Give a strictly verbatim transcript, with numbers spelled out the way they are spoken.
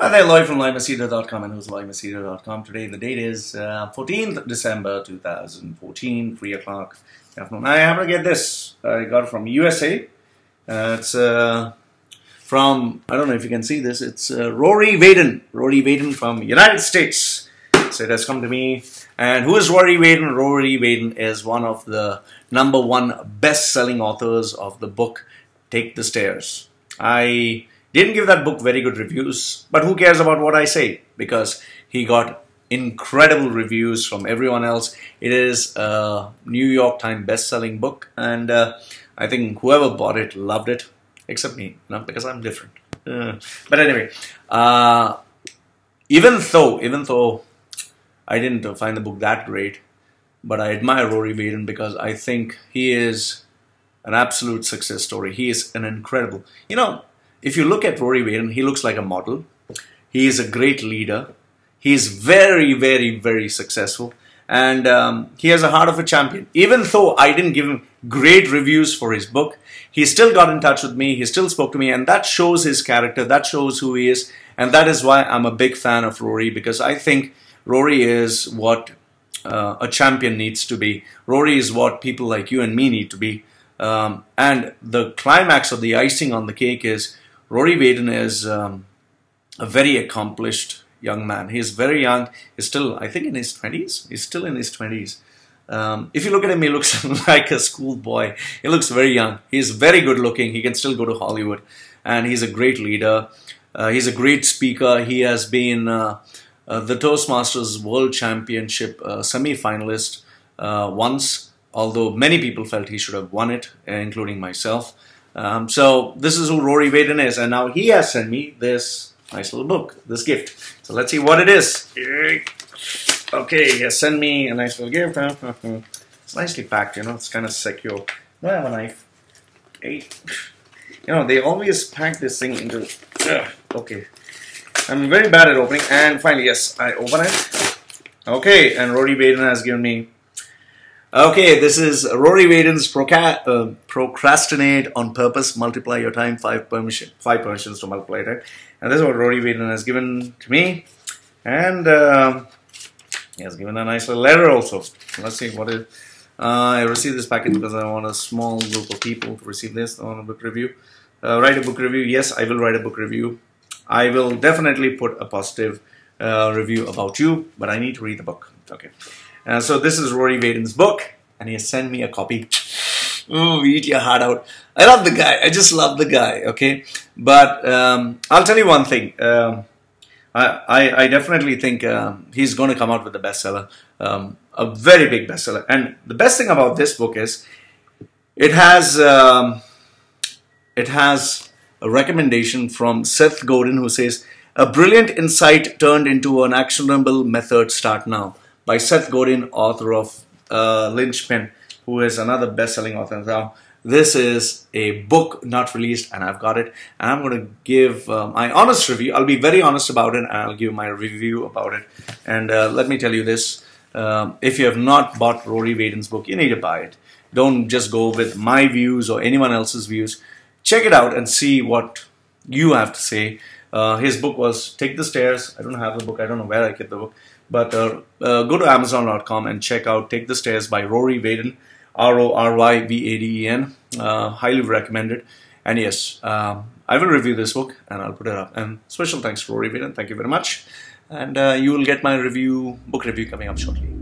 Hi there, Lloyd from LaiMasida dot com and who's LaiMasida dot com. Today the date is uh, fourteenth December two thousand fourteen, three o'clock in the afternoon. I happen to get this. I got it from U S A. Uh, it's uh, from, I don't know if you can see this, it's uh, Rory Vaden. Rory Vaden from United States. So it has come to me. And who is Rory Vaden? Rory Vaden is one of the number one best-selling authors of the book Take the Stairs. I... didn't give that book very good reviews, but who cares about what I say? Because he got incredible reviews from everyone else. It is a New York Times best-selling book, and uh, I think whoever bought it loved it, except me, not because I'm different. Uh, but anyway, uh, even though even though I didn't find the book that great, but I admire Rory Vaden because I think he is an absolute success story. He is an incredible, you know. If you look at Rory Vaden, he looks like a model. He is a great leader. He is very, very, very successful. And um, he has a heart of a champion. Even though I didn't give him great reviews for his book, he still got in touch with me. He still spoke to me. And that shows his character. That shows who he is. And that is why I'm a big fan of Rory, because I think Rory is what uh, a champion needs to be. Rory is what people like you and me need to be. Um, and the climax of the icing on the cake is Rory Vaden is um, a very accomplished young man. He is very young. He's still, I think, in his twenties. He's still in his twenties. Um, if you look at him, he looks like a schoolboy. He looks very young. He's very good looking. He can still go to Hollywood. And he's a great leader. Uh, he's a great speaker. He has been uh, uh, the Toastmasters World Championship uh, semi-finalist uh, once, although many people felt he should have won it, including myself. Um, so this is who Rory Vaden is, and now he has sent me this nice little book, this gift. So let's see what it is. Okay, he has sent me a nice little gift. It's nicely packed, you know, it's kind of secure. Do I have a knife? Hey. You know, they always pack this thing into... Ugh. Okay. I'm very bad at opening, and finally, yes, I open it. Okay, and Rory Vaden has given me... Okay, this is Rory Vaden's Proca uh, Procrastinate on Purpose, Multiply Your Time, five, permission, five Permissions to Multiply Your Time. And this is what Rory Vaden has given to me. And uh, he has given a nice little letter also. Let's see what it is. Uh, I received this package because I want a small group of people to receive this. I want a book review. Uh, write a book review. Yes, I will write a book review. I will definitely put a positive uh, review about you, but I need to read the book. Okay. Uh, so this is Rory Vaden's book, and he has sent me a copy. Ooh, eat your heart out. I love the guy. I just love the guy, okay? But um, I'll tell you one thing. Um, I, I, I definitely think um, he's going to come out with a bestseller, um, a very big bestseller. And the best thing about this book is it has, um, it has a recommendation from Seth Godin, who says, "A brilliant insight turned into an actionable method. Start now." By Seth Godin, author of uh, Linchpin, who is another best-selling author. Now, this is a book not released, and I've got it. And I'm going to give uh, my honest review. I'll be very honest about it, and I'll give my review about it. And uh, let me tell you this. Um, if you have not bought Rory Vaden's book, you need to buy it. Don't just go with my views or anyone else's views. Check it out and see what you have to say. Uh, his book was Take the Stairs. I don't have the book. I don't know where I get the book. But uh, uh, go to Amazon dot com and check out Take the Stairs by Rory Vaden, R O R Y V A D E N. Uh, highly recommended. And yes, um, I will review this book and I'll put it up. And special thanks to Rory Vaden. Thank you very much. And uh, you will get my review, book review coming up shortly.